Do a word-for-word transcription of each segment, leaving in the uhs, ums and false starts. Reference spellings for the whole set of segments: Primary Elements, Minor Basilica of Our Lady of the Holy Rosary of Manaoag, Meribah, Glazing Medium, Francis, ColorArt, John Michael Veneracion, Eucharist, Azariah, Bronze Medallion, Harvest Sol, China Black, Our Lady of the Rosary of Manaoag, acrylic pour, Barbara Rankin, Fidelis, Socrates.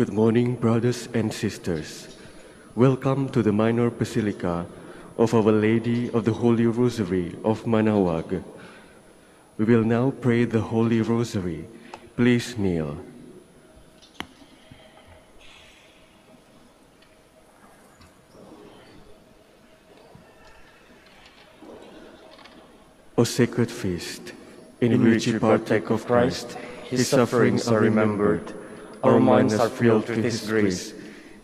Good morning, brothers and sisters. Welcome to the Minor Basilica of Our Lady of the Holy Rosary of Manaoag. We will now pray the Holy Rosary. Please kneel. O sacred feast, in, in which you partake of Christ, his sufferings are remembered, our minds are filled with his grace,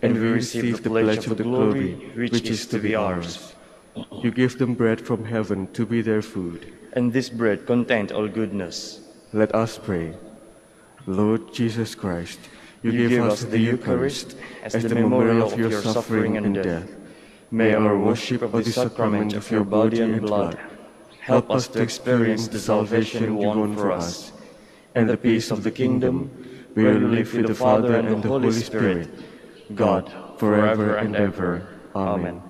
and we receive the pledge of the glory which is to be ours. You give them bread from heaven to be their food, and this bread contained all goodness. Let us pray. Lord Jesus Christ, you, you give us the Eucharist as the memorial of your suffering and death. May our worship of the sacrament of your body and blood help us to experience the salvation you won for us, and the peace of the kingdom where we live with the Father and the Holy Spirit, God, forever and ever. Amen.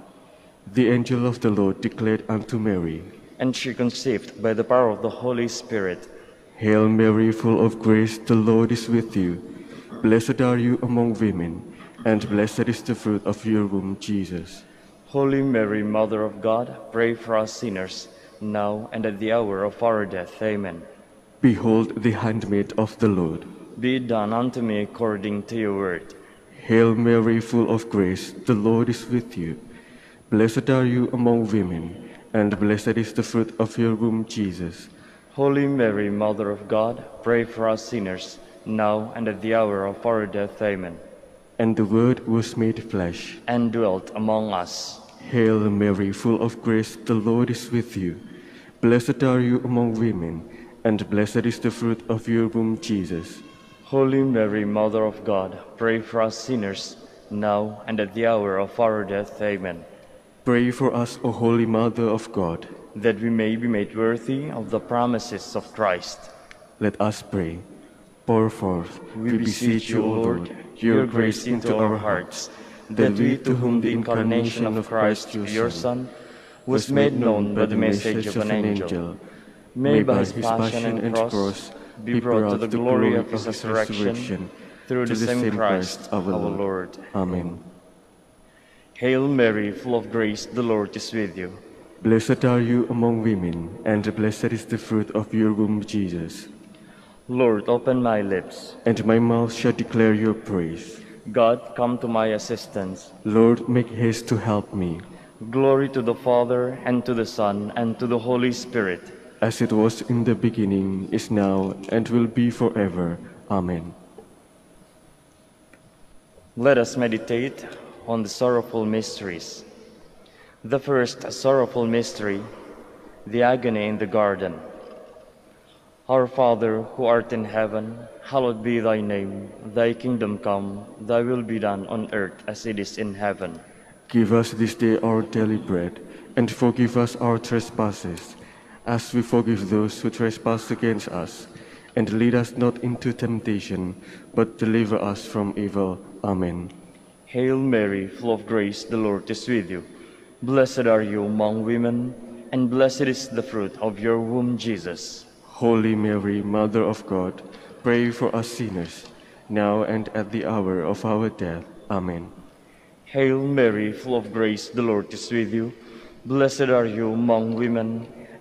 The angel of the Lord declared unto Mary, and she conceived by the power of the Holy Spirit. Hail Mary, full of grace, the Lord is with you. Blessed are you among women, and blessed is the fruit of your womb, Jesus. Holy Mary, Mother of God, pray for us sinners, now and at the hour of our death. Amen. Behold the handmaid of the Lord. Be it done unto me according to your word. Hail Mary, full of grace, the Lord is with you. Blessed are you among women, and blessed is the fruit of your womb, Jesus. Holy Mary, Mother of God, pray for us sinners, now and at the hour of our death. Amen. And the Word was made flesh, and dwelt among us. Hail Mary, full of grace, the Lord is with you. Blessed are you among women, and blessed is the fruit of your womb, Jesus. Holy Mary, Mother of God, pray for us sinners, now and at the hour of our death. Amen. Pray for us, O Holy Mother of God, that we may be made worthy of the promises of Christ. Let us pray. Pour forth, we, we beseech you, O Lord, your grace into our hearts, that we, to whom the incarnation of Christ, your Son, was made known by the message of an angel, may by his passion and cross be brought to the glory of his resurrection, through the same Christ our Lord. Amen. Hail Mary, full of grace, the Lord is with you. Blessed are you among women, and blessed is the fruit of your womb, Jesus. Lord, open my lips, and my mouth shall declare your praise. God, come to my assistance. Lord, make haste to help me. Glory to the Father, and to the Son, and to the Holy Spirit. As it was in the beginning, is now, and will be forever. Amen. Let us meditate on the sorrowful mysteries. The first sorrowful mystery, the agony in the garden. Our Father, who art in heaven, hallowed be thy name. Thy kingdom come, thy will be done on earth as it is in heaven. Give us this day our daily bread, and forgive us our trespasses, as we forgive those who trespass against us. And lead us not into temptation, but deliver us from evil. Amen. Hail Mary, full of grace, the Lord is with you. Blessed are you among women, and blessed is the fruit of your womb, Jesus. Holy Mary, Mother of God, pray for us sinners, now and at the hour of our death. Amen. Hail Mary, full of grace, the Lord is with you. Blessed are you among women,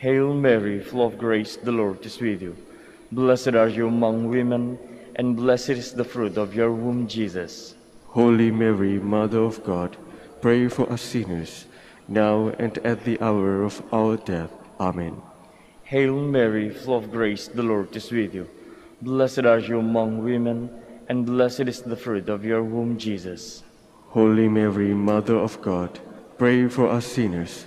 Hail Mary, full of grace, the Lord is with you. Blessed are you among women, and blessed is the fruit of your womb, Jesus. Holy Mary, Mother of God, pray for us sinners, now and at the hour of our death. Amen. Hail Mary, full of grace, the Lord is with you. Blessed are you among women, and blessed is the fruit of your womb, Jesus. Holy Mary, Mother of God, pray for us sinners,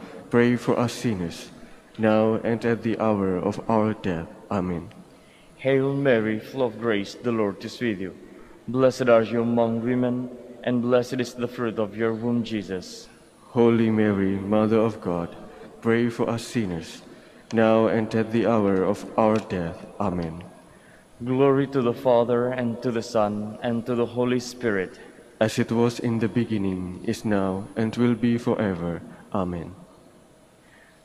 pray for us sinners, now and at the hour of our death. Amen. Hail Mary, full of grace, the Lord is with you. Blessed are you among women, and blessed is the fruit of your womb, Jesus. Holy Mary, Mother of God, pray for us sinners, now and at the hour of our death. Amen. Glory to the Father, and to the Son, and to the Holy Spirit. As it was in the beginning, is now, and will be forever. Amen.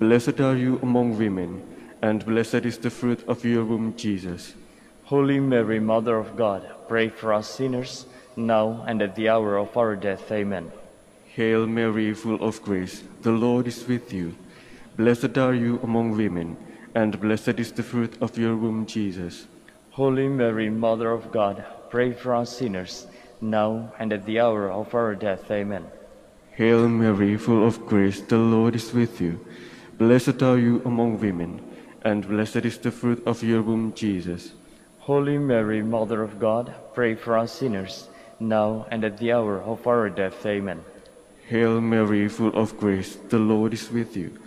Blessed are you among women, and blessed is the fruit of your womb, Jesus. Holy Mary, Mother of God, pray for us sinners, now and at the hour of our death. Amen. Hail Mary, full of grace, the Lord is with you. Blessed are you among women, and blessed is the fruit of your womb, Jesus. Holy Mary, Mother of God, pray for us sinners, now and at the hour of our death. Amen. Hail Mary, full of grace, the Lord is with you. Blessed are you among women, and blessed is the fruit of your womb, Jesus. Holy Mary, Mother of God, pray for us sinners, now and at the hour of our death. Amen. Hail Mary, full of grace, the Lord is with you.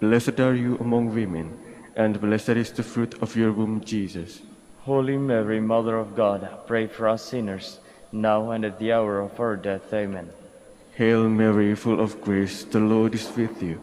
Blessed are you among women, and blessed is the fruit of your womb, Jesus. Holy Mary, Mother of God, pray for us sinners, now and at the hour of our death. Amen. Hail Mary, full of grace, the Lord is with you.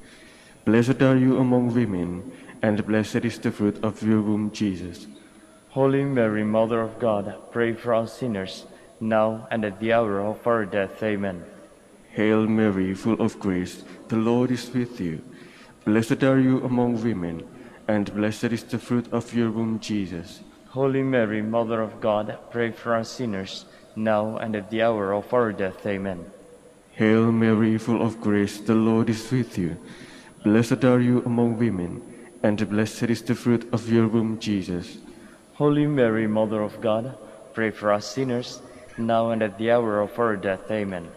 Blessed are you among women, and blessed is the fruit of your womb, Jesus. Holy Mary, Mother of God, pray for us sinners, now and at the hour of our death. Amen. Hail Mary, full of grace, the Lord is with you. Blessed are you among women, and blessed is the fruit of your womb, Jesus. Holy Mary, Mother of God, pray for us sinners, now and at the hour of our death. Amen. Hail Mary, full of grace, the Lord is with you. Blessed are you among women, and blessed is the fruit of your womb, Jesus. Holy Mary, Mother of God, pray for us sinners, now and at the hour of our death. Amen.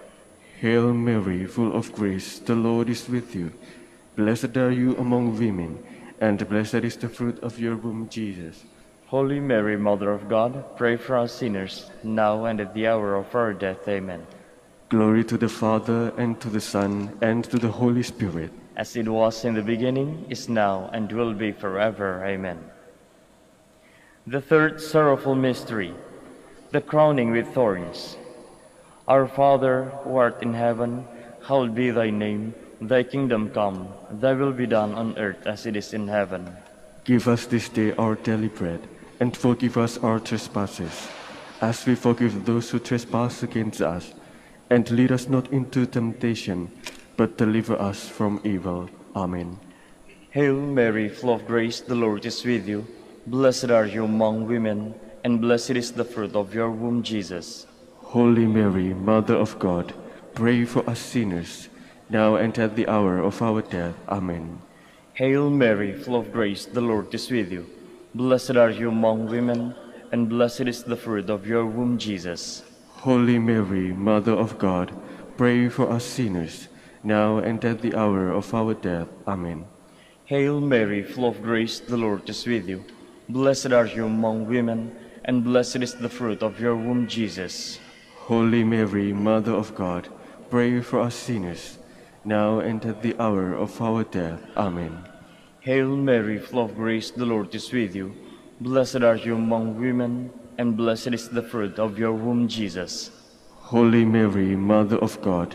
Hail Mary, full of grace, the Lord is with you. Blessed are you among women, and blessed is the fruit of your womb, Jesus. Holy Mary, Mother of God, pray for us sinners, now and at the hour of our death. Amen. Glory to the Father, and to the Son, and to the Holy Spirit. As it was in the beginning, is now, and will be forever. Amen. The third sorrowful mystery, the crowning with thorns. Our Father, who art in heaven, hallowed be thy name. Thy kingdom come, thy will be done on earth as it is in heaven. Give us this day our daily bread, and forgive us our trespasses, as we forgive those who trespass against us. And lead us not into temptation, but deliver us from evil. Amen. Hail Mary, full of grace, the Lord is with you. Blessed are you among women, and blessed is the fruit of your womb, Jesus. Holy Mary, Mother of God, Pray for us sinners, now and at the hour of our death. Amen. Hail Mary, full of grace, the Lord is with you. Blessed are you among women, and blessed is the fruit of your womb, Jesus. Holy Mary, Mother of God, pray for us sinners, now and at the hour of our death. Amen. Hail Mary, full of grace, the Lord is with you. Blessed are you among women, and blessed is the fruit of your womb, Jesus. Holy Mary, Mother of God, pray for us sinners, now and at the hour of our death. Amen. Hail Mary, full of grace, the Lord is with you. Blessed are you among women, and blessed is the fruit of your womb, Jesus. Holy Mary, Mother of God,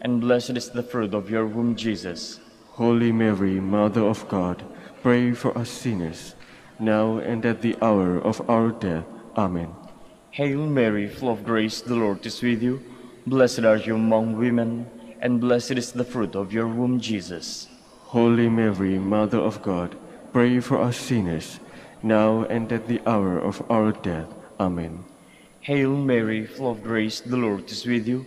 and blessed is the fruit of your womb, Jesus. Holy Mary, Mother of God, pray for us sinners, now and at the hour of our death. Amen. Hail Mary, full of grace, the Lord is with you. Blessed are you among women, and blessed is the fruit of your womb, Jesus. Holy Mary, Mother of God, pray for us sinners, now and at the hour of our death. Amen. Hail Mary, full of grace, the Lord is with you.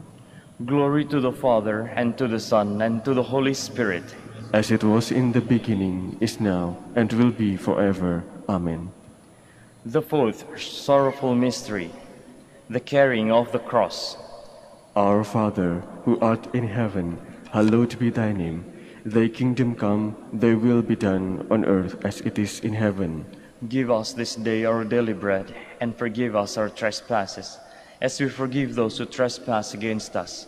Glory to the Father, and to the Son, and to the Holy Spirit. As it was in the beginning, is now, and will be forever. Amen. The fourth sorrowful mystery, the carrying of the cross. Our Father, who art in heaven, hallowed be thy name. Thy kingdom come, thy will be done on earth as it is in heaven. Give us this day our daily bread, and forgive us our trespasses, as we forgive those who trespass against us.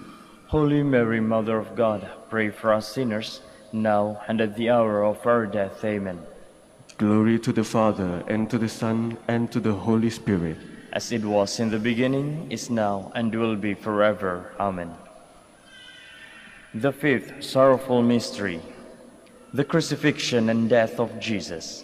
Holy Mary, Mother of God, pray for us sinners, now and at the hour of our death. Amen. Glory to the Father, and to the Son, and to the Holy Spirit. As it was in the beginning, is now, and will be forever. Amen. The fifth sorrowful mystery, the crucifixion and death of Jesus.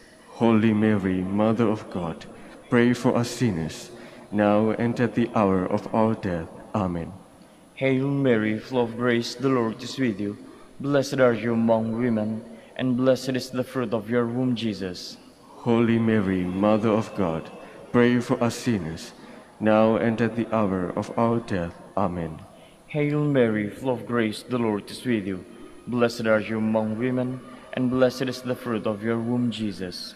Holy Mary, Mother of God, pray for us sinners, now and at the hour of our death. Amen. Hail Mary, full of grace, the Lord is with you. Blessed are you among women, and blessed is the fruit of your womb, Jesus. Holy Mary, Mother of God, pray for us sinners, now and at the hour of our death. Amen. Hail Mary, full of grace, the Lord is with you. Blessed are you among women, and blessed is the fruit of your womb, Jesus.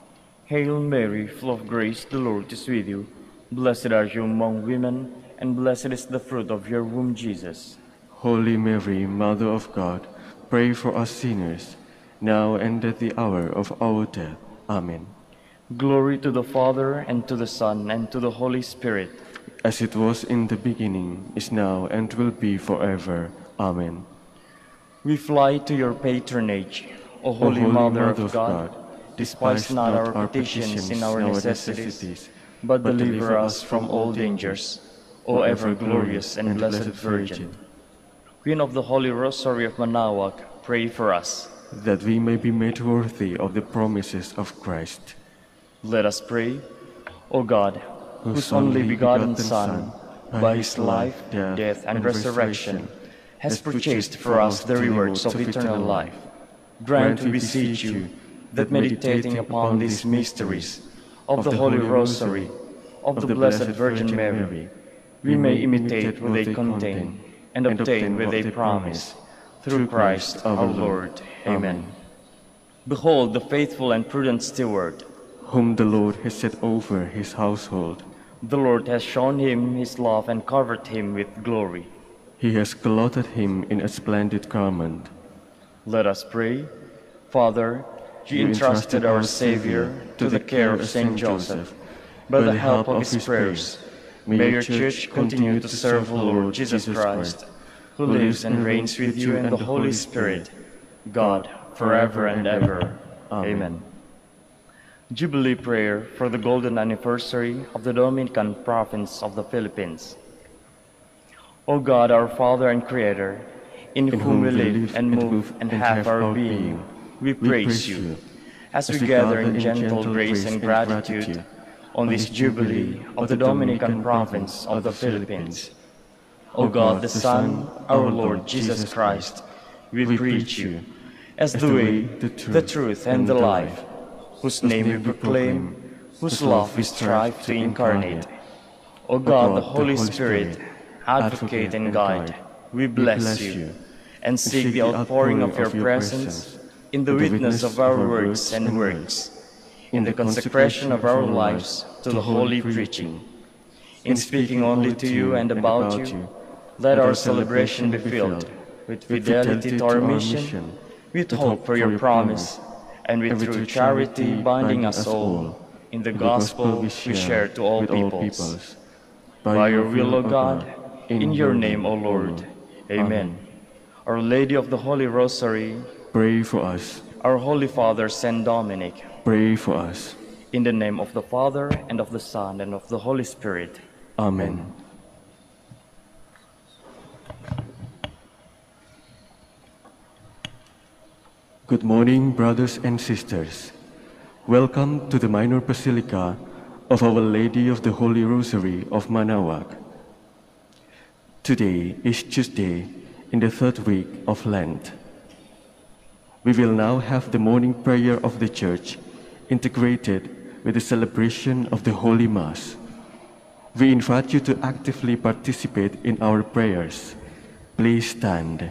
Hail Mary, full of grace, the Lord is with you. Blessed are you among women, and blessed is the fruit of your womb, Jesus. Holy Mary, Mother of God, pray for us sinners, now and at the hour of our death. Amen. Glory to the Father, and to the Son, and to the Holy Spirit. As it was in the beginning, is now, and will be forever. Amen. We fly to your patronage, O Holy, o Holy Mother, Mother of God. God despise, despise not our, our petitions in our necessities, necessities but, but deliver us from all dangers, O ever-glorious and, and blessed Virgin. Virgin. Queen of the Holy Rosary of Manaoag, pray for us, that we may be made worthy of the promises of Christ. Let us pray. O God, whose, whose only begotten, begotten Son, by his life, death, death and, and resurrection, has purchased for us the rewards of eternal life. Grant, we beseech you, that meditating upon these mysteries of the Holy Rosary, of the Blessed Virgin Mary, we may imitate what they contain and obtain what they promise. Through Christ our Lord. Amen. Behold the faithful and prudent steward, whom the Lord has set over his household. The Lord has shown him his love and covered him with glory. He has clothed him in a splendid garment. Let us pray. Father, you entrusted our Savior to the care of Saint Joseph. By the help of his prayers, may your Church continue to serve the Lord Jesus Christ, who lives and reigns with you and the Holy Spirit, God, forever and ever. Amen. Jubilee Prayer for the Golden Anniversary of the Dominican Province of the Philippines. O God, our Father and Creator, in, in whom, whom we live and move and, and have our being, we praise you, as we gather in gentle grace and gratitude on this Jubilee of the Dominican Province of the Philippines. O God, the Son, our Lord Jesus Christ, we preach you, as the way, the truth, and the life, whose name we proclaim, whose love we strive to incarnate. O God, the Holy Spirit, advocate and guide, we bless you, and seek the outpouring of your presence in the witness of our words and works, in the consecration of our lives to the holy preaching. In speaking only to you and about you, let our celebration be filled with fidelity to our mission, with hope for your promise, and with true charity binding us all in the gospel we share to all peoples. By your will, O God, in your name, O Lord. Amen. Our Lady of the Holy Rosary, pray for us. Our Holy Father, Saint Dominic, pray for us. In the name of the Father, and of the Son, and of the Holy Spirit. Amen. Good morning, brothers and sisters. Welcome to the Minor Basilica of Our Lady of the Holy Rosary of Manaoag. Today is Tuesday in the third week of Lent. We will now have the morning prayer of the Church integrated with the celebration of the Holy Mass. We invite you to actively participate in our prayers. Please stand.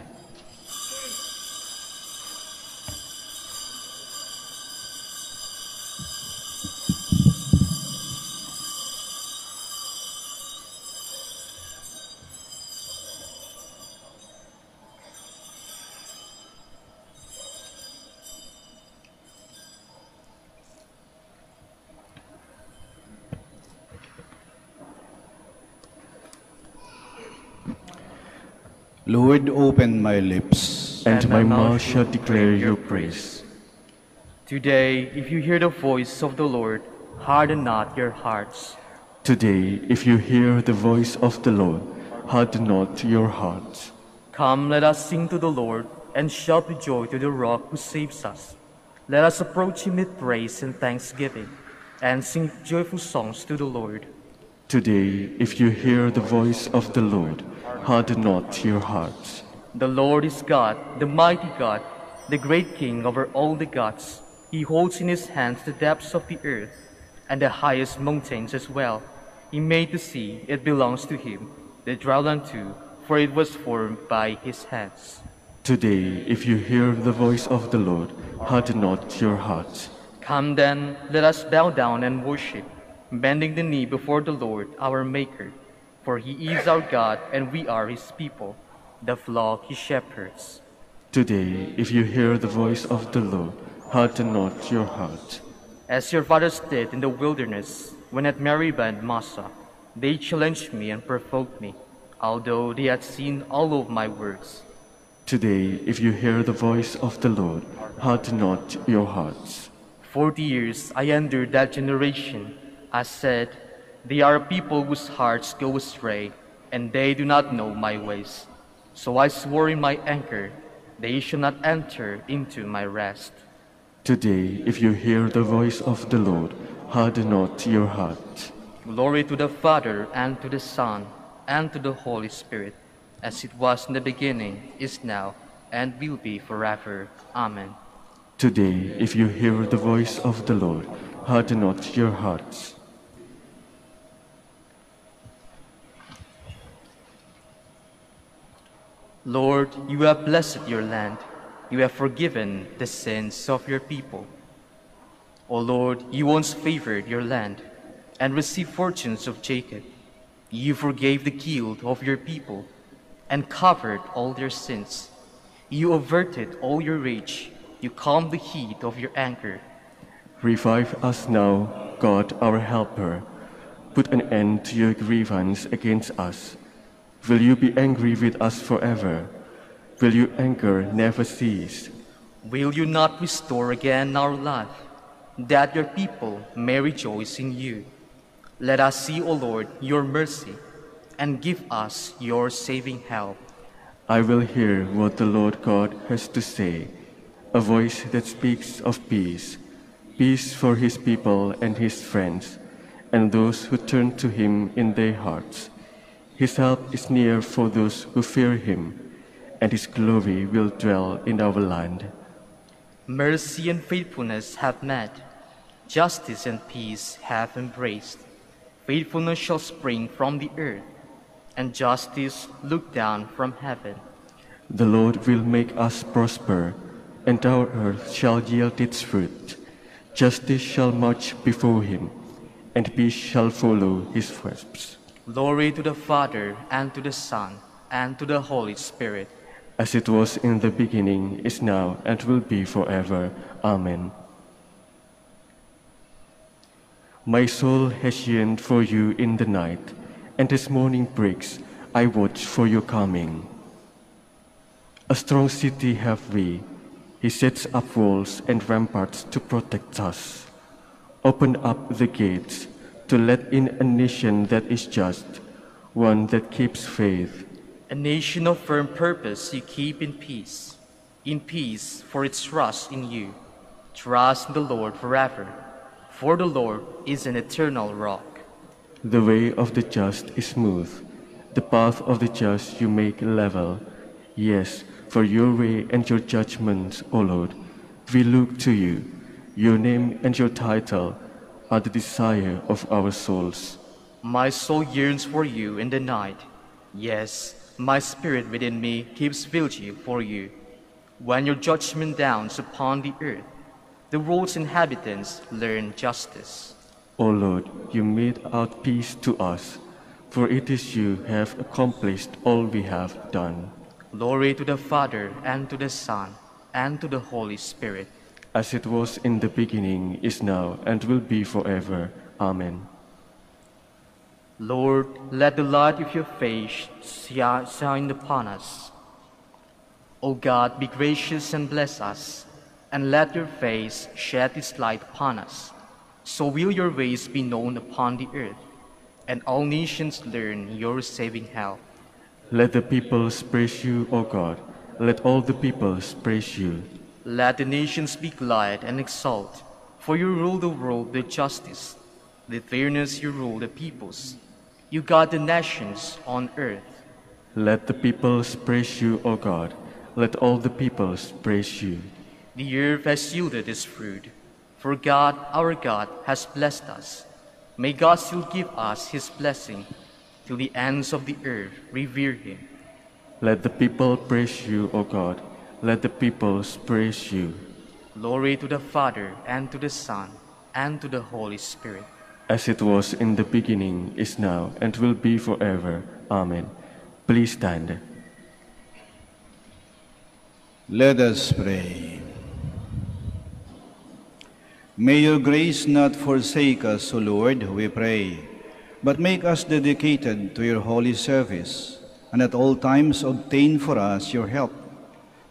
Lord, open my lips, and, and my mouth shall declare your praise. Today, if you hear the voice of the Lord, harden not your hearts. Today, if you hear the voice of the Lord, harden not your hearts. Come, let us sing to the Lord, and shout with joy to the rock who saves us. Let us approach him with praise and thanksgiving, and sing joyful songs to the Lord. Today, if you hear the voice of the Lord, harden not your hearts. The Lord is God, the mighty God, the great King over all the gods. He holds in his hands the depths of the earth and the highest mountains as well. He made the sea, it belongs to him, the drought too, for it was formed by his hands. Today, if you hear the voice of the Lord, harden not your hearts. Come then, let us bow down and worship, bending the knee before the Lord, our Maker. For he is our God, and we are his people, the flock he shepherds. Today, if you hear the voice of the Lord, harden not your heart. As your fathers did in the wilderness, when at Meribah and Massa, they challenged me and provoked me, although they had seen all of my works. Today, if you hear the voice of the Lord, harden not your hearts. Forty years I endured that generation. I said, they are a people whose hearts go astray, and they do not know my ways. So I swore in my anger, they shall not enter into my rest. Today, if you hear the voice of the Lord, harden not your heart. Glory to the Father, and to the Son, and to the Holy Spirit, as it was in the beginning, is now, and will be forever. Amen. Today, if you hear the voice of the Lord, harden not your hearts. Lord, you have blessed your land. You have forgiven the sins of your people. O Lord, you once favored your land and received fortunes of Jacob. You forgave the guilt of your people and covered all their sins. You averted all your rage. You calmed the heat of your anger. Revive us now, God, our helper. Put an end to your grievance against us. Will you be angry with us forever? Will your anger never cease? Will you not restore again our life, that your people may rejoice in you? Let us see, O Lord, your mercy, and give us your saving help. I will hear what the Lord God has to say, a voice that speaks of peace, peace for his people and his friends, and those who turn to him in their hearts. His help is near for those who fear him, and his glory will dwell in our land. Mercy and faithfulness have met, justice and peace have embraced. Faithfulness shall spring from the earth, and justice look down from heaven. The Lord will make us prosper, and our earth shall yield its fruit. Justice shall march before him, and peace shall follow his footsteps. Glory to the Father, and to the Son, and to the Holy Spirit. As it was in the beginning, is now, and will be forever. Amen. My soul has yearned for you in the night, and as morning breaks, I watch for your coming. A strong city have we. He sets up walls and ramparts to protect us. Open up the gates to let in a nation that is just, one that keeps faith. A nation of firm purpose you keep in peace, in peace for its trust in you. Trust in the Lord forever, for the Lord is an eternal rock. The way of the just is smooth, the path of the just you make level. Yes, for your way and your judgments, O Lord, we look to you. Your name and your title are the desire of our souls. My soul yearns for you in the night. Yes, my spirit within me keeps vigil for you. When your judgment downs upon the earth, the world's inhabitants learn justice. O Lord, you made out peace to us, for it is you who have accomplished all we have done. Glory to the Father, and to the Son, and to the Holy Spirit. As it was in the beginning, is now, and will be forever. Amen. Lord, let the light of your face shine upon us. O God, be gracious and bless us, and let your face shed its light upon us. So will your ways be known upon the earth, and all nations learn your saving help. Let the peoples praise you, O God. Let all the peoples praise you. Let the nations be glad and exult, for you rule the world with justice. With fairness you rule the peoples. You guard the nations on earth. Let the peoples praise you, O God. Let all the peoples praise you. The earth has yielded its fruit, for God, our God, has blessed us. May God still give us his blessing, till the ends of the earth revere him. Let the people praise you, O God. Let the peoples praise you. Glory to the Father, and to the Son, and to the Holy Spirit. As it was in the beginning, is now, and will be forever. Amen. Please stand. Let us pray. May your grace not forsake us, O Lord, we pray, but make us dedicated to your holy service, and at all times obtain for us your help.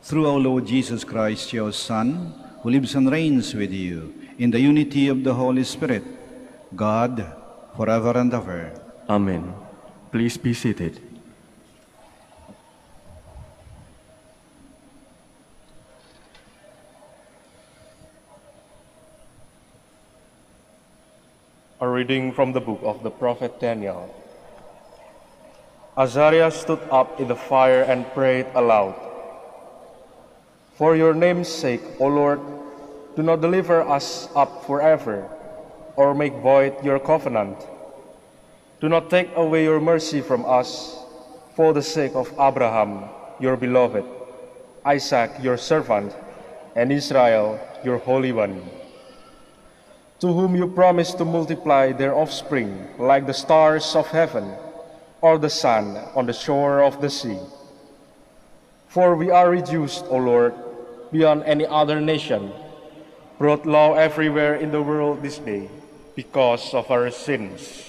Through our Lord Jesus Christ, your Son, who lives and reigns with you, in the unity of the Holy Spirit, God, forever and ever. Amen. Please be seated. A reading from the book of the prophet Daniel. Azariah stood up in the fire and prayed aloud. For your name's sake, O Lord, do not deliver us up forever, or make void your covenant. Do not take away your mercy from us, for the sake of Abraham, your beloved, Isaac, your servant, and Israel, your Holy One, to whom you promised to multiply their offspring like the stars of heaven or the sun on the shore of the sea. For we are reduced, O Lord, beyond any other nation, brought low everywhere in the world this day because of our sins.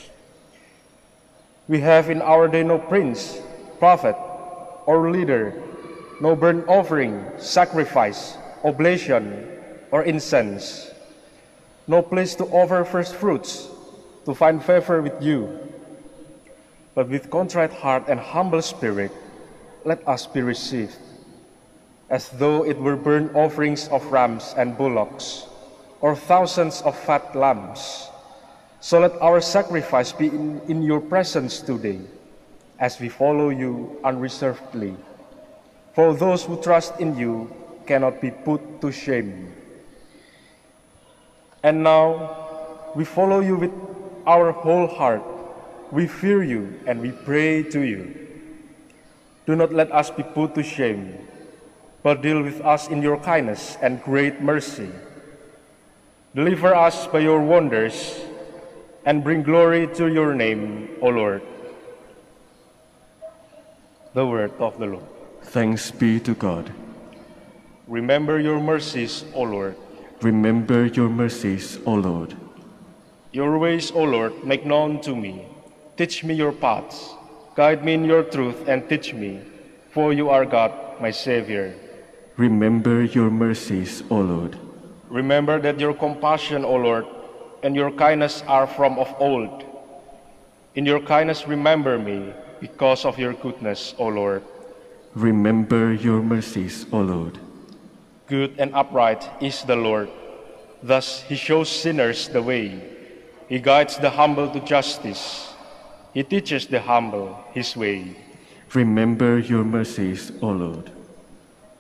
We have in our day no prince, prophet, or leader, no burnt offering, sacrifice, oblation, or incense, no place to offer first fruits, to find favor with you. But with contrite heart and humble spirit, let us be received, as though it were burnt offerings of rams and bullocks, or thousands of fat lambs. So let our sacrifice be in, in your presence today, as we follow you unreservedly. For those who trust in you cannot be put to shame. And now we follow you with our whole heart. We fear you and we pray to you. Do not let us be put to shame, but deal with us in your kindness and great mercy. Deliver us by your wonders, and bring glory to your name, O Lord. The word of the Lord. Thanks be to God. Remember your mercies, O Lord. Remember your mercies, O Lord. Your ways, O Lord, make known to me. Teach me your paths. Guide me in your truth and teach me, for you are God, my Savior. Remember your mercies, O Lord. Remember that your compassion, O Lord, and your kindness are from of old. In your kindness remember me, because of your goodness, O Lord. Remember your mercies, O Lord. Good and upright is the Lord. Thus he shows sinners the way. He guides the humble to justice. He teaches the humble his way. Remember your mercies, O Lord.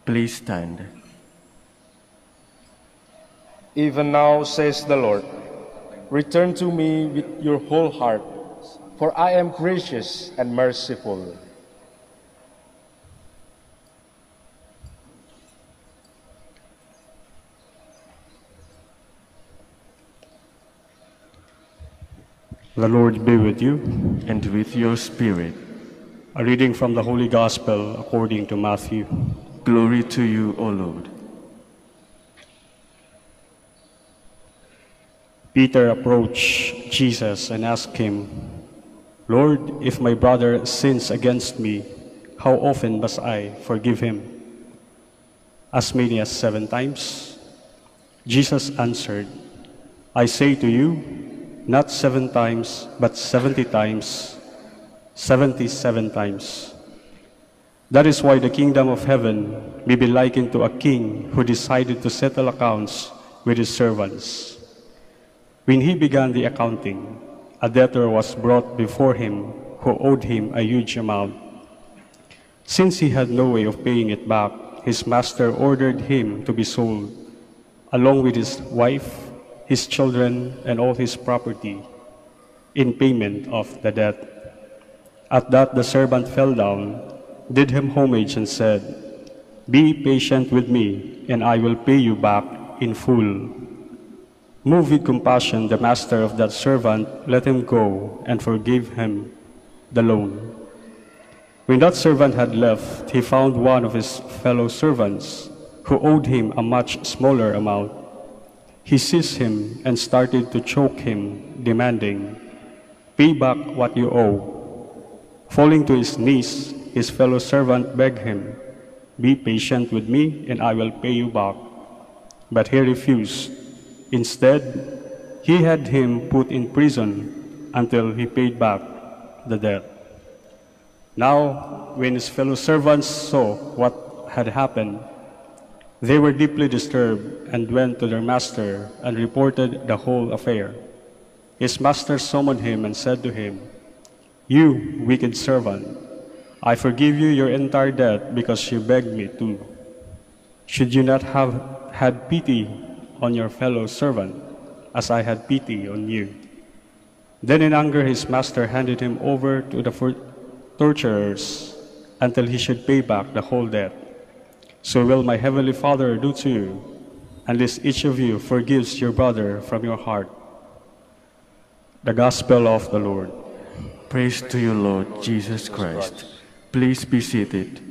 Please stand. Even now, says the Lord, return to me with your whole heart, for I am gracious and merciful. The Lord be with you. And with your spirit. A reading from the Holy Gospel according to Matthew. Glory to you, O Lord. Peter approached Jesus and asked him, Lord, if my brother sins against me, how often must I forgive him? As many as seven times? Jesus answered, I say to you, not seven times, but seventy times, seventy-seven times. That is why the kingdom of heaven may be likened to a king who decided to settle accounts with his servants. When he began the accounting, a debtor was brought before him who owed him a huge amount. Since he had no way of paying it back, his master ordered him to be sold, along with his wife, his children, and all his property, in payment of the debt. At that the servant fell down, did him homage, and said, Be patient with me, and I will pay you back in full. Moved with compassion, the master of that servant let him go and forgave him the loan. When that servant had left, he found one of his fellow servants who owed him a much smaller amount. He seized him and started to choke him, demanding, Pay back what you owe. Falling to his knees, his fellow servant begged him, Be patient with me, and I will pay you back. But he refused. Instead, he had him put in prison until he paid back the debt. Now, when his fellow servants saw what had happened, they were deeply disturbed and went to their master and reported the whole affair. His master summoned him and said to him, You wicked servant, I forgive you your entire debt because you begged me to. Should you not have had pity on your fellow servant, as I had pity on you." Then in anger his master handed him over to the torturers until he should pay back the whole debt. So will my heavenly Father do to you, unless each of you forgives your brother from your heart. The Gospel of the Lord. Praise to you, Lord Jesus Christ. Please be seated.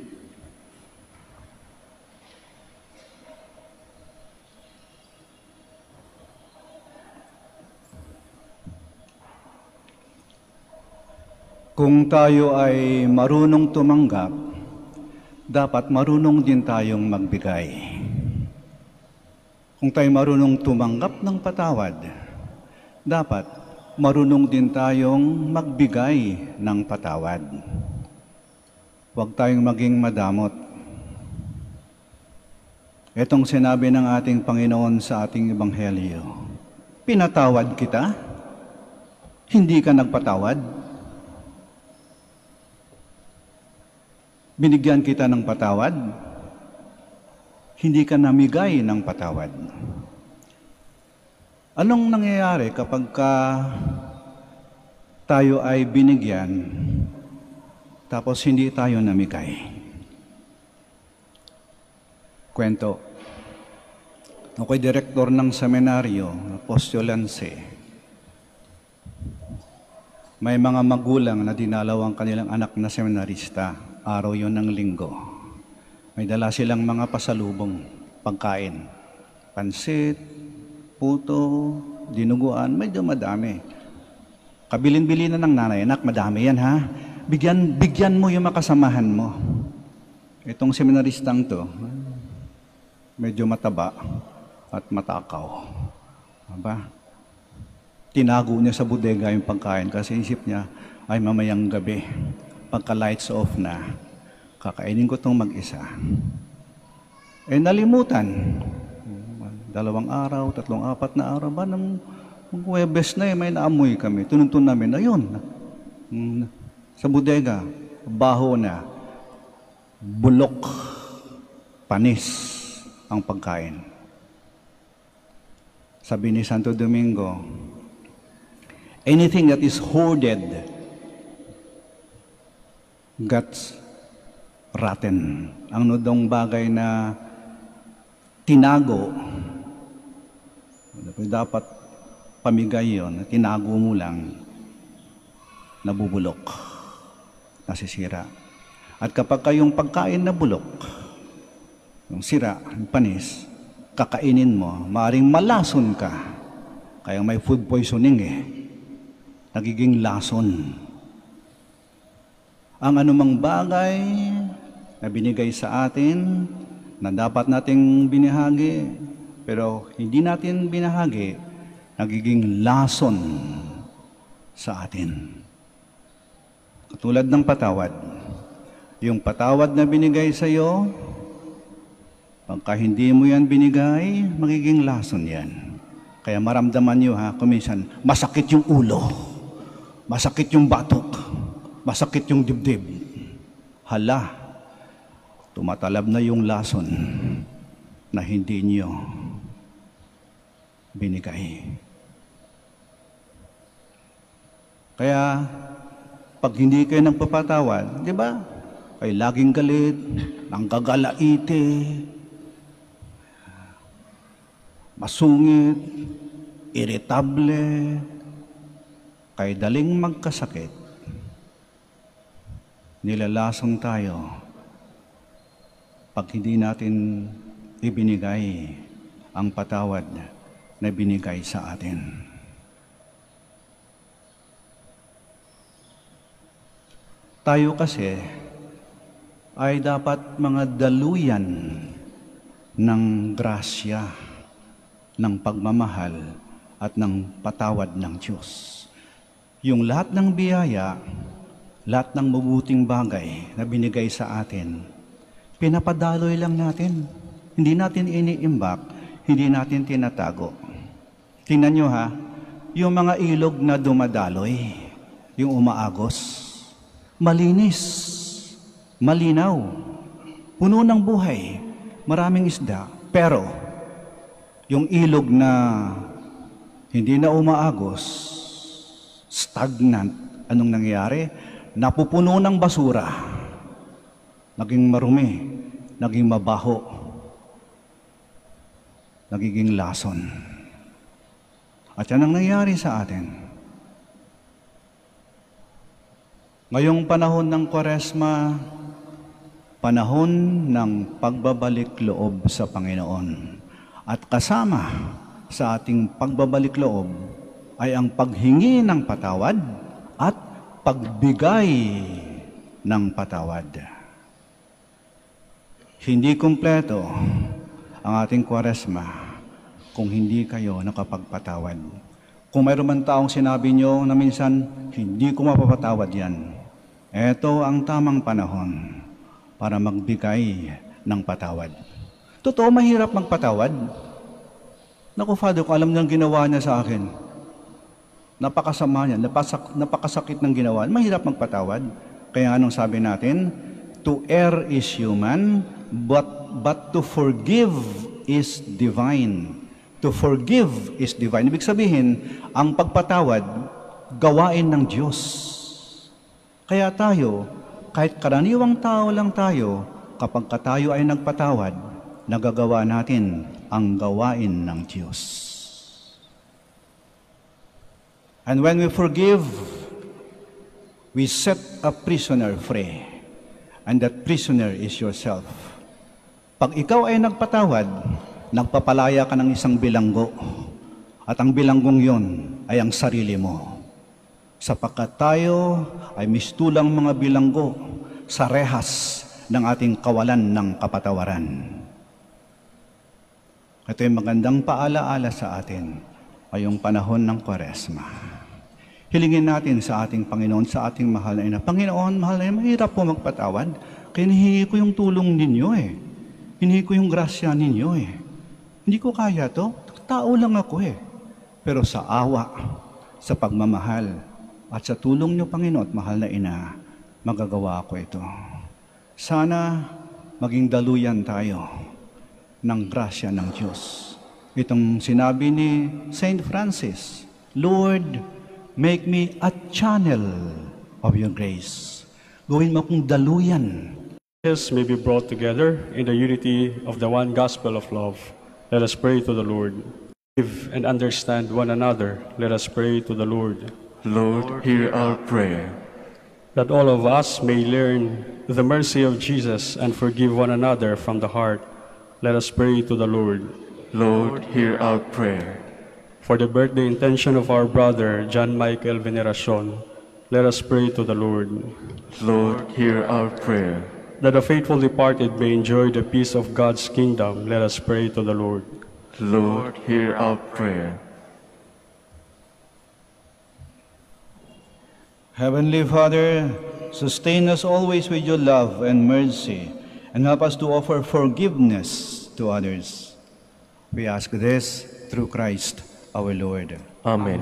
Kung tayo ay marunong tumanggap, dapat marunong din tayong magbigay. Kung tayo marunong tumanggap ng patawad, dapat marunong din tayong magbigay ng patawad. Huwag tayong maging madamot. Itong sinabi ng ating Panginoon sa ating Ebanghelyo, "Pinatawad kita? Hindi ka nagpatawad? Binigyan kita ng patawad, hindi ka namigay ng patawad." Anong nangyayari kapag ka tayo ay binigyan, tapos hindi tayo namigay? Kwento. Ako'y direktor ng seminaryo, Postulanse. May mga magulang na dinalaw ang kanilang anak na seminarista. Araw yon ng linggo. May dala silang mga pasalubong, pagkain. Pansit, puto, dinuguan, medyo madami. Kabilin-bilin na ng nanay, "Anak, madami yan ha. Bigyan, bigyan mo yung makasamahan mo." Itong seminaristang to, medyo mataba at matakaw. Aba, tinago niya sa bodega yung pagkain kasi isip niya, ay mamayang gabi, pagka lights off na, kakainin ko itong mag-isa. Eh nalimutan. Dalawang araw, tatlong apat na araw ba, ng Huwebes na eh, may naamoy kami. Tununtun namin, ayun, sa bodega, baho na, bulok, panis ang pagkain. Sabi ni Santo Domingo, "Anything that is hoarded gets rotten." Ang nudong bagay na tinago, dapat pamigay yun, tinago mo lang, nabubulok, nasisira. At kapag kayong pagkain na bulok, yung sira, yung panis, kakainin mo, maaring malason ka. Kaya may food poisoning eh. Nagiging lason. Ang anumang bagay na binigay sa atin, na dapat nating binahagi, pero hindi natin binahagi, nagiging lason sa atin. Katulad ng patawad. Yung patawad na binigay sa iyo, pagka hindi mo yan binigay, magiging lason yan. Kaya maramdaman niyo ha, kuminsan, masakit yung ulo, masakit yung batok, masakit yung dibdib. Hala, tumatalab na yung lason na hindi niyo binigay. Kaya, pag hindi kayo nagpapatawad, di ba? Ay laging galit, nanggagalaite, masungit, irritable, kay daling magkasakit. Nilalasong tayo pag hindi natin ibinigay ang patawad na binigay sa atin. Tayo kasi ay dapat mga daluyan ng grasya, ng pagmamahal at ng patawad ng Diyos. Yung lahat ng biyaya, lahat ng mabuting bagay na binigay sa atin, pinapadaloy lang natin. Hindi natin iniimbak, hindi natin tinatago. Tingnan nyo ha, yung mga ilog na dumadaloy, yung umaagos, malinis, malinaw, puno ng buhay, maraming isda. Pero, yung ilog na Hindi na umaagos, stagnant. Anong nangyayari? Napupuno ng basura. Naging marumi, naging mabaho, nagiging lason. At yan ang nangyayari sa atin. Ngayong panahon ng Kwaresma, panahon ng pagbabalik loob sa Panginoon. At kasama sa ating pagbabalik loob ay ang paghingi ng patawad at pagbigay ng patawad. Hindi kumpleto ang ating Kwaresma kung hindi kayo nakapagpatawad. Kung mayroon man taong sinabi nyo na minsan, hindi ko mapapatawad yan. Ito ang tamang panahon para magbigay ng patawad. Totoo, mahirap magpatawad. Naku, Father, kung alam niyang ginawa niya sa akin, napakasama niya, napasak, napakasakit ng ginawa, mahirap magpatawad. Kaya anong sabi natin? To err is human, but, but to forgive is divine. To forgive is divine. Ibig sabihin, ang pagpatawad, gawain ng Diyos. Kaya tayo, kahit karaniwang tao lang tayo, kapag tayo ay nagpatawad, nagagawa natin ang gawain ng Diyos. And when we forgive, we set a prisoner free. And that prisoner is yourself. Pag ikaw ay nagpatawad, nagpapalaya ka ng isang bilanggo. At ang bilanggong yon ay ang sarili mo. Sapagkat tayo ay mistulang mga bilanggo sa rehas ng ating kawalan ng kapatawaran. Ito ay magandang paalaala sa atin ngayong panahon ng Kwaresma. Hilingin natin sa ating Panginoon, sa ating mahal na Ina. Panginoon, mahal na Ina, mahirap po magpatawad. Kaya hinihingi ko yung tulong ninyo eh. Hinihingi ko yung grasya ninyo eh. Hindi ko kaya to. Tao lang ako eh. Pero sa awa, sa pagmamahal, at sa tulong niyo, Panginoon, mahal na Ina, magagawa ko ito. Sana maging daluyan tayo ng grasya ng Diyos. Itong sinabi ni Saint Francis, Lord, make me a channel of your grace. Gawin mo akong daluyan. This may be brought together in the unity of the one gospel of love. Let us pray to the Lord. Give and understand one another. Let us pray to the Lord. Lord, hear our prayer. That all of us may learn the mercy of Jesus and forgive one another from the heart. Let us pray to the Lord. Lord, hear our prayer. For the birthday intention of our brother, John Michael Veneracion, let us pray to the Lord. Lord, hear our prayer. That the faithful departed may enjoy the peace of God's kingdom. Let us pray to the Lord. Lord, hear our prayer. Heavenly Father, sustain us always with your love and mercy, and help us to offer forgiveness to others. We ask this through Christ our Lord. Amen. Amen.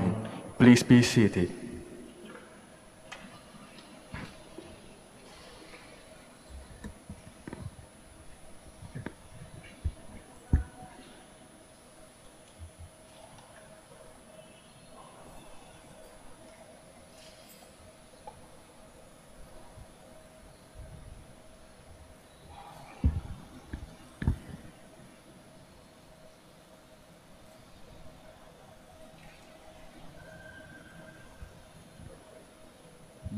Please be seated.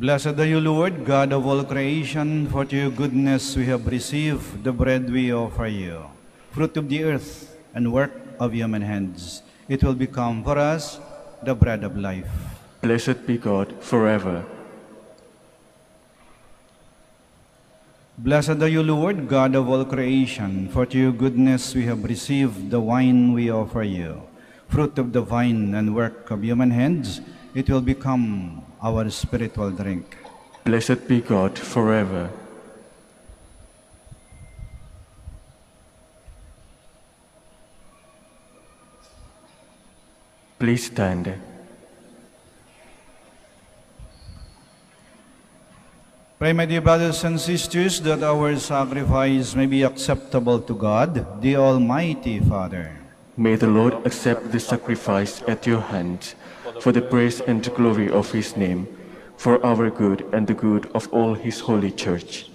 Blessed are you, Lord, God of all creation, for to your goodness we have received the bread we offer you, fruit of the earth and work of human hands. It will become for us the bread of life. Blessed be God forever. Blessed are you, Lord, God of all creation, for to your goodness we have received the wine we offer you, fruit of the vine and work of human hands. It will become our spiritual drink. Blessed be God forever. Please stand. Pray, my dear brothers and sisters, that our sacrifice may be acceptable to God, the Almighty Father. May the Lord accept this sacrifice at your hand for the praise and glory of his name, for our good and the good of all his holy church.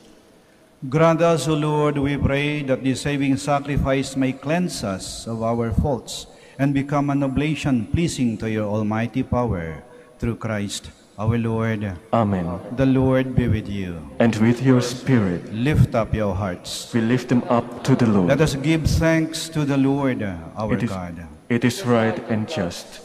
Grant us, O Lord, we pray, that the saving sacrifice may cleanse us of our faults and become an oblation pleasing to your almighty power. Through Christ our Lord. Amen. The Lord be with you. And with your spirit. Lift up your hearts. We lift them up to the Lord. Let us give thanks to the Lord, our it is, God. It is right and just.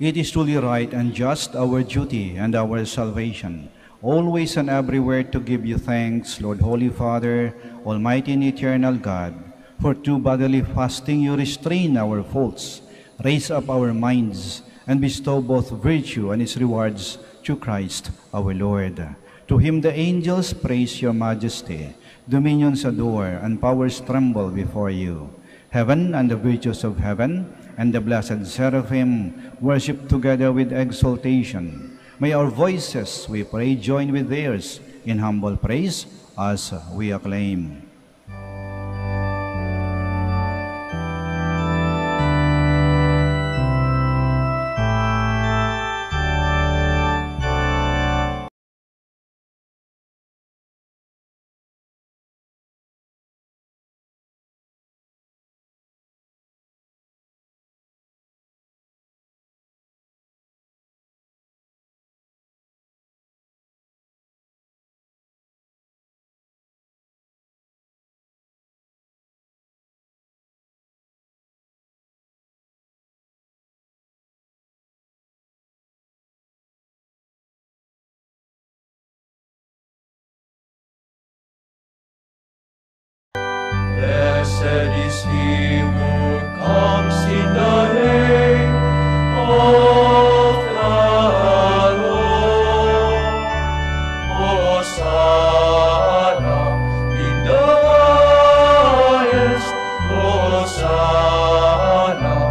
It is truly right and just, our duty and our salvation, always and everywhere to give you thanks, Lord, Holy Father, almighty and eternal God, for through bodily fasting you restrain our faults, raise up our minds, and bestow both virtue and its rewards to Christ our Lord. To him the angels praise your majesty, dominions adore, and powers tremble before you. Heaven and the virtues of heaven and the blessed seraphim worship together with exaltation. May our voices, we pray, join with theirs in humble praise as we acclaim. Blessed is he who comes in the name of the Lord. Hosanna in the highest. Hosanna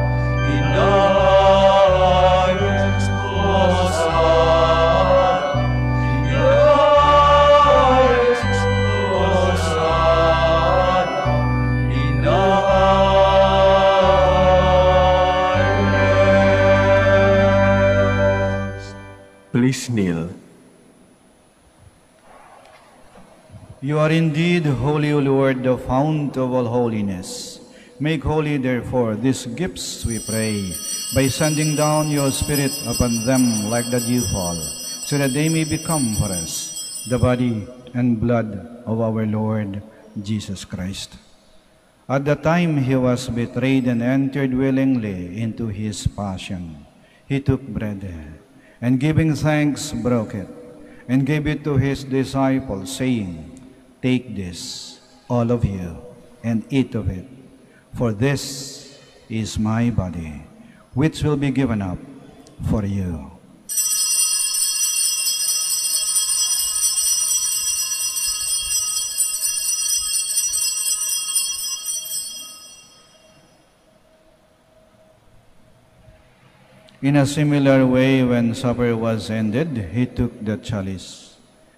in the highest. Hosanna in the highest. Hosanna. Please kneel. You are indeed holy, O Lord, the fount of all holiness. Make holy, therefore, these gifts, we pray, by sending down your Spirit upon them like the dewfall, so that they may become for us the body and blood of our Lord Jesus Christ. At the time he was betrayed and entered willingly into his passion, he took bread, and giving thanks, broke it, and gave it to his disciples, saying, "Take this, all of you, and eat of it, for this is my body, which will be given up for you." In a similar way, when supper was ended, he took the chalice,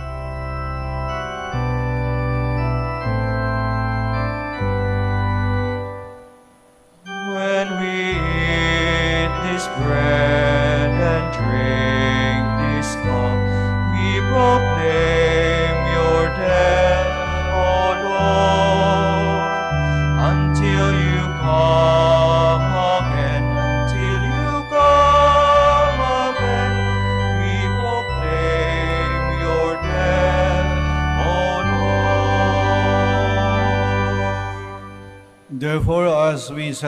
Amen. as we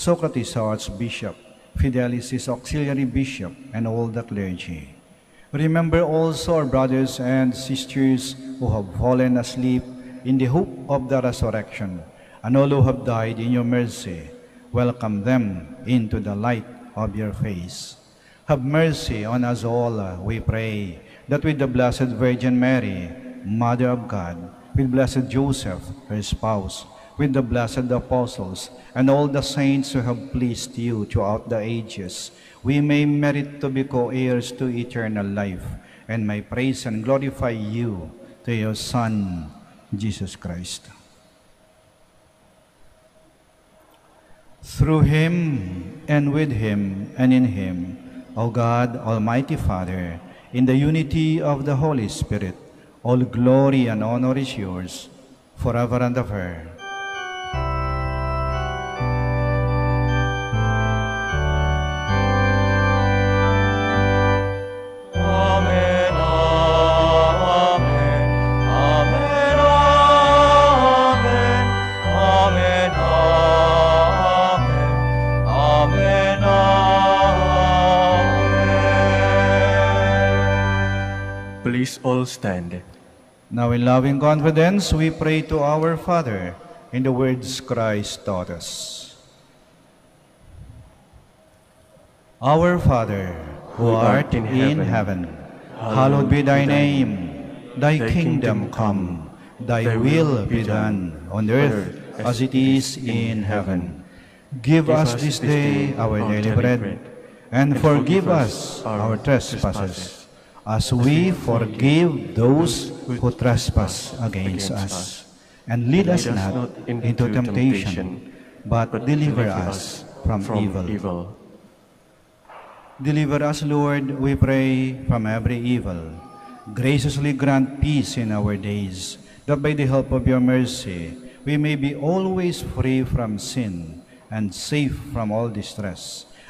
Socrates, our Archbishop, Fidelis, his Auxiliary Bishop, and all the clergy. Remember also our brothers and sisters who have fallen asleep in the hope of the resurrection, and all who have died in your mercy. Welcome them into the light of your face. Have mercy on us all, we pray, that with the Blessed Virgin Mary, Mother of God, with Blessed Joseph, her spouse, with the blessed apostles, and all the saints who have pleased you throughout the ages, we may merit to be co-heirs to eternal life, and may praise and glorify you to your Son, Jesus Christ. Through him, and with him, and in him, O God, Almighty Father, in the unity of the Holy Spirit, all glory and honor is yours, forever and ever. All stand. Now in loving confidence, we pray to our Father in the words Christ taught us. Our Father, who art in heaven, in heaven hallowed be thy name. Thy kingdom come, thy will be done on earth as it is in heaven. Give us this day our daily bread, and forgive us our trespasses, as we forgive those who trespass against us. And lead us not into temptation, but deliver us from evil. Deliver us, Lord, we pray, from every evil. Graciously grant peace in our days, that by the help of your mercy, we may be always free from sin and safe from all distress,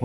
who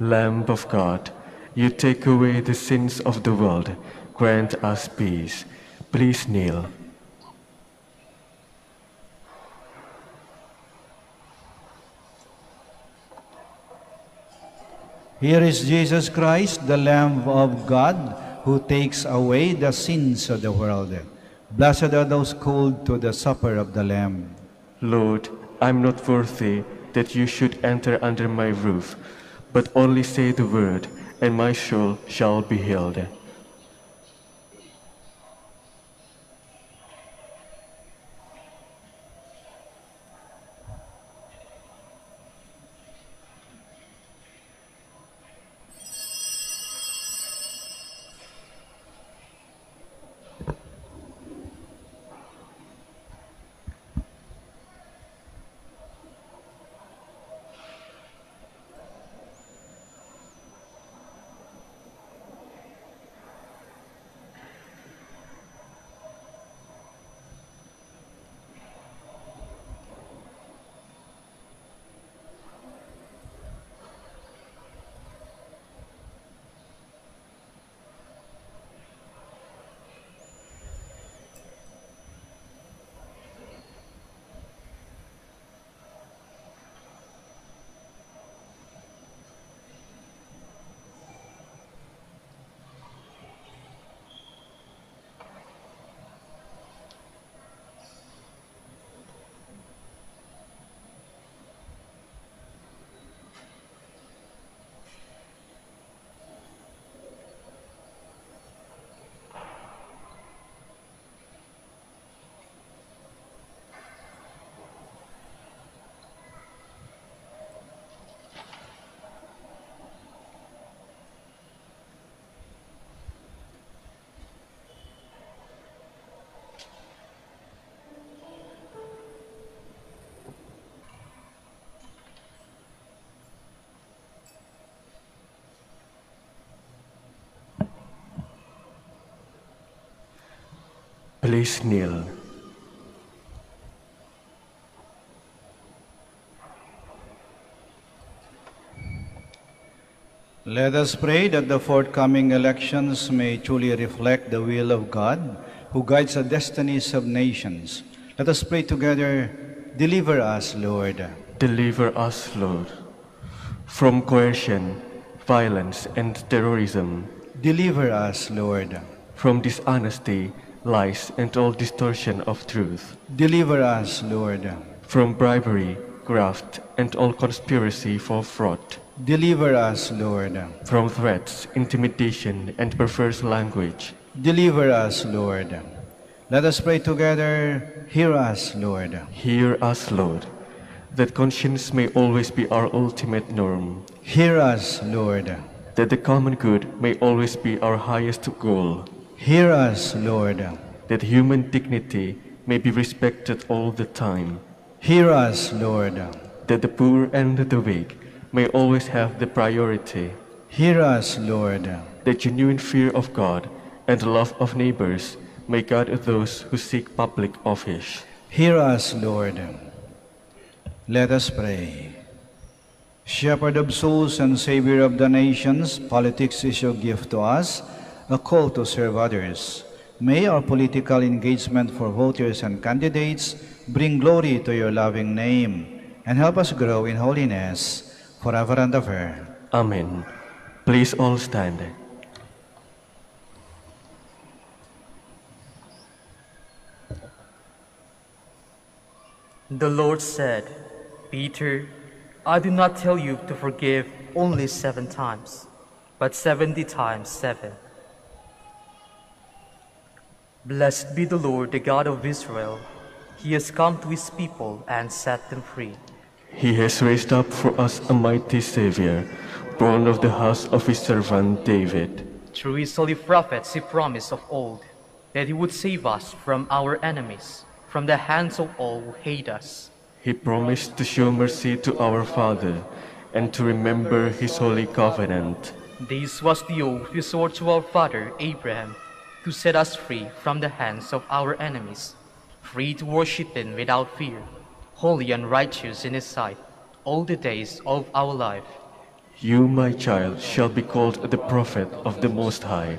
Lamb of God, you take away the sins of the world, grant us peace. Please kneel. Here is Jesus Christ, the Lamb of God, who takes away the sins of the world. Blessed are those called to the supper of the Lamb. Lord, I am not worthy that you should enter under my roof, but only say the word, and my soul shall be healed. Please kneel. Let us pray that the forthcoming elections may truly reflect the will of God, who guides the destinies of nations. Let us pray together. Deliver us, Lord. Deliver us, Lord, from coercion, violence, and terrorism. Deliver us, Lord, from dishonesty, lies, and all distortion of truth. Deliver us, Lord, from bribery, graft, and all conspiracy for fraud. Deliver us, Lord, from threats, intimidation, and perverse language. Deliver us, Lord. Let us pray together. Hear us, Lord. Hear us, Lord, that conscience may always be our ultimate norm. Hear us, Lord, that the common good may always be our highest goal. Hear us, Lord, that human dignity may be respected all the time. Hear us, Lord, that the poor and the weak may always have the priority. Hear us, Lord, that genuine fear of God and love of neighbors may guard those who seek public office. Hear us, Lord. Let us pray. Shepherd of souls and Savior of the nations, politics is your gift to us, a call to serve others. May our political engagement for voters and candidates bring glory to your loving name and help us grow in holiness forever and ever. Amen. Please all stand. The Lord said, Peter, I do not tell you to forgive only seven times, but seventy times seven. Blessed be the Lord, the God of Israel. He has come to his people and set them free. He has raised up for us a mighty Savior, born of the house of his servant David. Through his holy prophets he promised of old that he would save us from our enemies, from the hands of all who hate us. He promised to show mercy to our Father and to remember his holy covenant. This was the oath we swore to our father Abraham, to set us free from the hands of our enemies, free to worship him without fear, holy and righteous in his sight, all the days of our life. You, my child, shall be called the prophet of the Most High,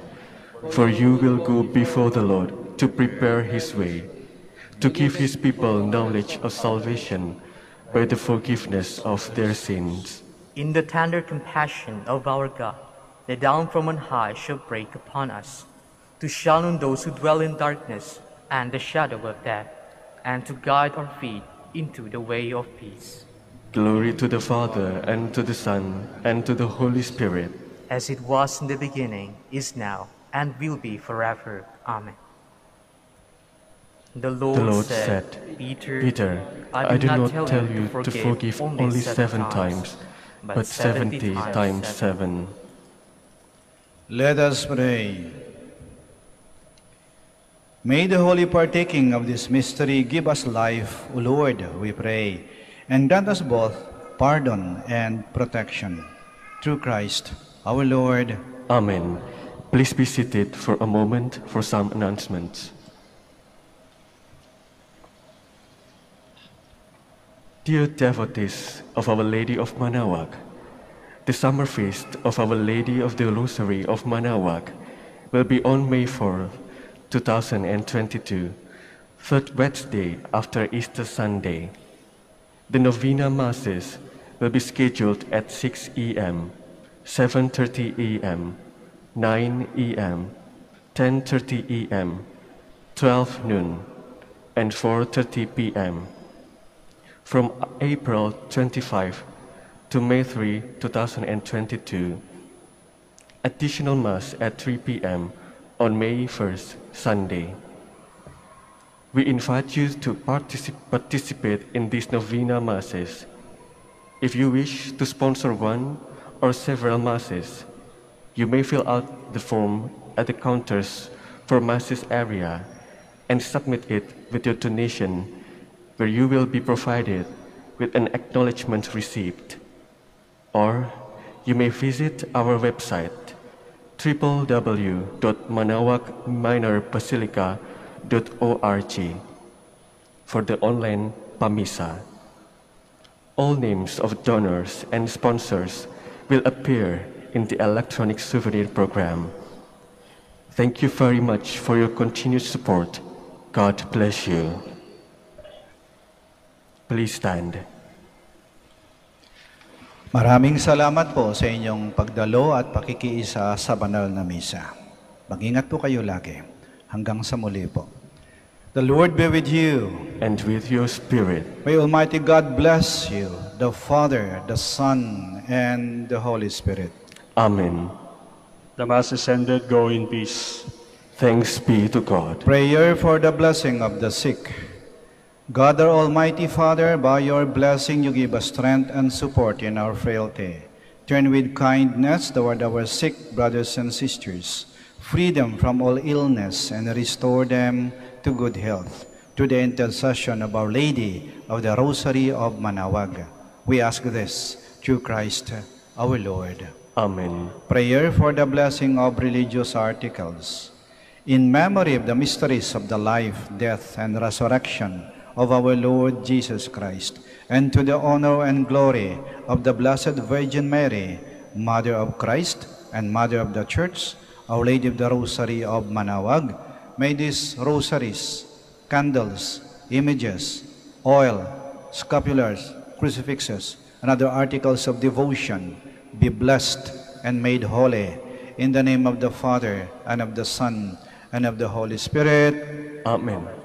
for you will go before the Lord to prepare his way, to give his people knowledge of salvation by the forgiveness of their sins. In the tender compassion of our God, the down from on high shall break upon us, to shine on those who dwell in darkness and the shadow of death, and to guide our feet into the way of peace. Glory to the Father, and to the Son, and to the Holy Spirit, as it was in the beginning, is now, and will be forever. Amen. The Lord, the Lord said, said, Peter, Peter I, I do not tell, tell you to forgive, to forgive only seven times, but seventy times seven. Let us pray. May the holy partaking of this mystery give us life, O Lord, we pray, and grant us both pardon and protection. Through Christ our Lord. Amen. Please be seated for a moment for some announcements. Dear devotees of Our Lady of Manaoag, the summer feast of Our Lady of the Rosary of Manaoag will be on May fourth, two thousand twenty-two, third Wednesday after Easter Sunday. The Novena Masses will be scheduled at six A M, seven thirty A M, nine A M, ten thirty A M, twelve noon, and four thirty P M From April twenty-fifth to May third, two thousand twenty-two, additional Mass at three P M on May first, Sunday. We invite you to particip participate in these Novena Masses. If you wish to sponsor one or several Masses, you may fill out the form at the counters for Masses area and submit it with your donation, where you will be provided with an acknowledgement receipt. Or you may visit our website, w w w dot Manaoag Minor Basilica www dot minor basilica of our lady of the holy rosary of manaoag dot org for the online PAMISA. All names of donors and sponsors will appear in the electronic souvenir program. Thank you very much for your continued support. God bless you. Please stand. Maraming salamat po sa inyong pagdalo at pakikiisa sa banal na misa. Mag-ingat po kayo lagi. Hanggang sa muli po. The Lord be with you. And with your spirit. May Almighty God bless you, the Father, the Son, and the Holy Spirit. Amen. The Mass is ended. Go in peace. Thanks be to God. Prayer for the blessing of the sick. God, our Almighty Father, by your blessing you give us strength and support in our frailty. Turn with kindness toward our sick brothers and sisters. Free them from all illness and restore them to good health. Through the intercession of Our Lady of the Rosary of Manaoag, we ask this through Christ our Lord. Amen. Prayer for the blessing of religious articles. In memory of the mysteries of the life, death, and resurrection of our Lord Jesus Christ, and to the honor and glory of the Blessed Virgin Mary, Mother of Christ and Mother of the Church, Our Lady of the Rosary of Manaoag, may these rosaries, candles, images, oil, scapulars, crucifixes, and other articles of devotion be blessed and made holy in the name of the Father, and of the Son, and of the Holy Spirit. Amen.